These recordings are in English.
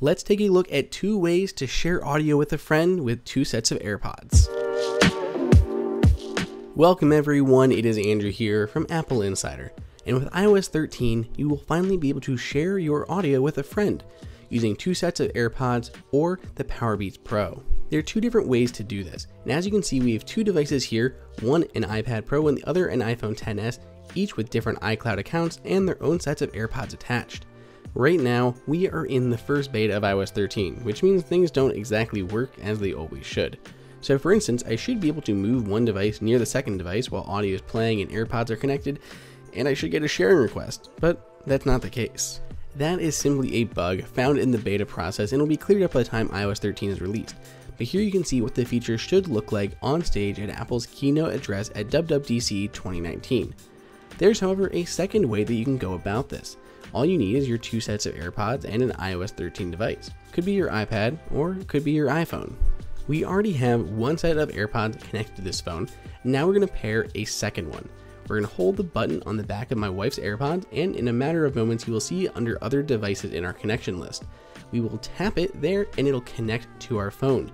let's take a look at two ways to share audio with a friend with two sets of AirPods. Welcome everyone, it is Andrew here from Apple Insider, and with iOS 13, you will finally be able to share your audio with a friend using two sets of AirPods or the Powerbeats Pro. There are two different ways to do this, and as you can see, we have two devices here, one an iPad Pro and the other an iPhone XS, each with different iCloud accounts and their own sets of AirPods attached. Right now, we are in the first beta of iOS 13, which means things don't exactly work as they always should. So for instance, I should be able to move one device near the second device while audio is playing and AirPods are connected, and I should get a sharing request, but that's not the case. That is simply a bug found in the beta process and will be cleared up by the time iOS 13 is released. But here you can see what the feature should look like on stage at Apple's keynote address at WWDC 2019. There's however a second way that you can go about this. All you need is your two sets of AirPods and an iOS 13 device. Could be your iPad or it could be your iPhone. We already have one set of AirPods connected to this phone. Now we're going to pair a second one. We're going to hold the button on the back of my wife's AirPods, and in a matter of moments you will see under other devices in our connection list. We will tap it there and it'll connect to our phone.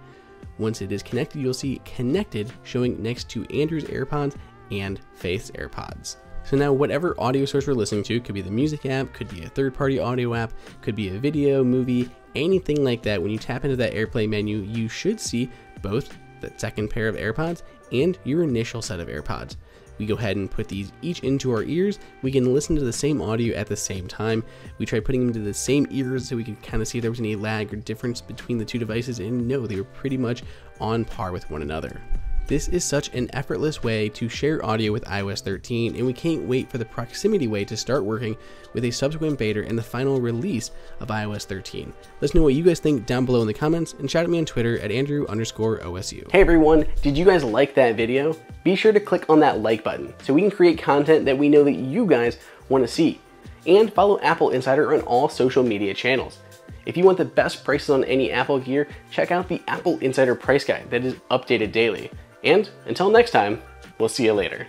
Once it is connected, you'll see connected showing next to Andrew's AirPods and Faith's AirPods. So now whatever audio source we're listening to, could be the music app, could be a third-party audio app, could be a video, movie, anything like that, when you tap into that AirPlay menu, you should see both the second pair of AirPods and your initial set of AirPods. We go ahead and put these each into our ears. We can listen to the same audio at the same time. We tried putting them to the same ears so we could kind of see if there was any lag or difference between the two devices, and no, they were pretty much on par with one another. This is such an effortless way to share audio with iOS 13, and we can't wait for the proximity way to start working with a subsequent beta and the final release of iOS 13. Let's know what you guys think down below in the comments, and shout at me on Twitter at Andrew_OSU. Hey everyone, did you guys like that video? Be sure to click on that like button so we can create content that we know that you guys want to see. And follow Apple Insider on all social media channels. If you want the best prices on any Apple gear, check out the Apple Insider Price Guide that is updated daily. And until next time, we'll see you later.